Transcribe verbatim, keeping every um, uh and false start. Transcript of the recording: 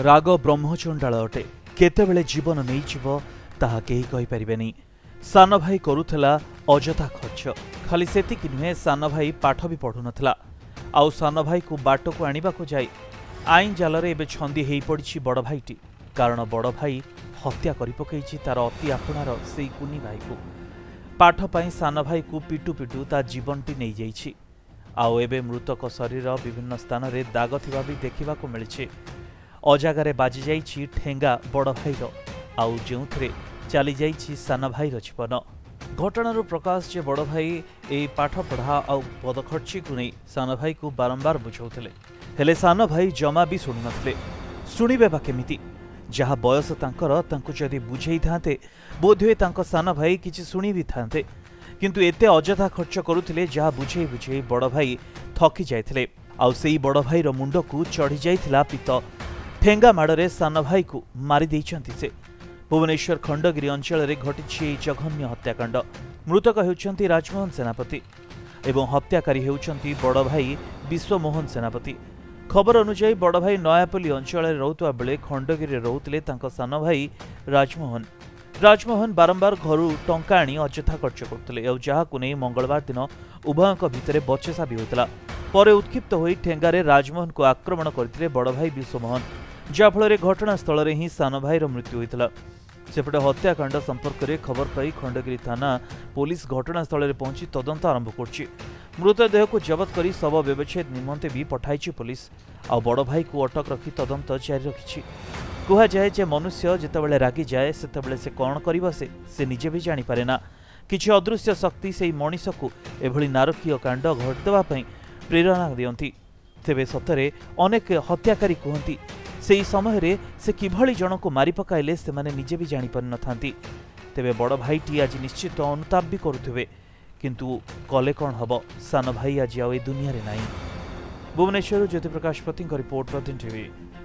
राग ब्रह्मचंडाल अटे केतेबेले जीवन नहींजीव ताहा केही कहि परिबेनी। सान भाई करुथला अजथा खर्च, खाली सेतिक नुहे सान भाई पाठ भी पढ़ुनथला। आउ सान भाई को बाट को आनिबा को जाई आईन जालरे एबे छंदी हेई पड़िछि बड़ भाईटी। कारण बड़ भाई हत्या करि पकेछि तार अति आपणार सेई कुनी भाई को। पाठ पई सान भाई को पिटु पिटु ता जीवनटी नै जाईछि। आउ एबे मृतक शरीर विभिन्न स्थान रे दाग थिबा भी देखिबा को मिलिछि। अजागारे बाजी जाइछि ठेंगा बड़ भाईर, आउ जो थे चली जाइछि सान भाईर जीवन। घटनार प्रकाश जे बड़ भाई ए पाठ पढ़ा आउ पदखर्ची को नहीं सान भाई को बारंबार बुझाऊले, हेले सान भाई जमा भी शुणु नथिले। शुणवे बा केमिति, जहा बयस तांकर तांको जदि बुझाई थाते बोधे तांको सान भाई किछि शुणी भी थाते, किंतु एते अजथा खर्च करुथिले जहा बुझे बुझे बड़ भाई थकी जाइथिले। आउ सेई बड़ भाईर मुंड को चढ़ी जाइथिला पित्त। ठेंगा माड़े सान भाई को मारी देइछंती से। भुवनेश्वर खंडगिरी अंचल रे घटिछि एई जघन्य हत्याकांड। मृतक हेउछंती राजमोहन सेनापति एवं हत्याकारी हेउछंती बड़ भाई विश्वमोहन सेनापति। खबर अनुजाई बड़ भाई नयापल्ली अंचल रे रहउतवा बेले खंडगिरी रहउतले तांको सान भाई राजमोहन। राजमोहन बारंबार घरू टंका आनी अजथा खर्च करतले, और जहाकु नै मंगलवार दिन उभयक भितरे बचसा भी होतला। परे उत्क्षिप्त होई ठेंगारे राजमोहन को आक्रमण करथिले बड़ भाई विश्वमोहन, जाफलरे घटनास्थल रे ही सान भाईर मृत्यु होइतला। सेपटे हत्याकांड संपर्क में खबर पाई खंडगिरी थाना पुलिस घटनास्थल में पहुंची तदंत आरंभ करछि। मृतदेह को जबत कर शव व्यवच्छेद निमंते भी पठाई पुलिस। आ बड़ भाई को अटक रखी तदंत जारी रखी। कहुए जे मनुष्य जितेबले रागी जाए सेतेबले से कौन करिबो से से निजे भी जानी पारे ना। किछि अदृश्य शक्ति से मनुष्य को एभली नारकीय कांड घटदेवा पई प्रेरणा दियंती। तेबे सतरे अनेक हत्याकारी कहती से समय रे से किभली जन को मारि पकाइले से माने निजे भी जानी पारि नथांती। तेबे बड़ भाईटी आज निश्चित अनुताप भी करुथबे, किंतु कले कौन हबो। सान भाई आज आ दुनिया रे नाही। भुवनेश्वर ज्योतिप्रकाश पति रिपोर्ट, प्रतीदिन टीवी।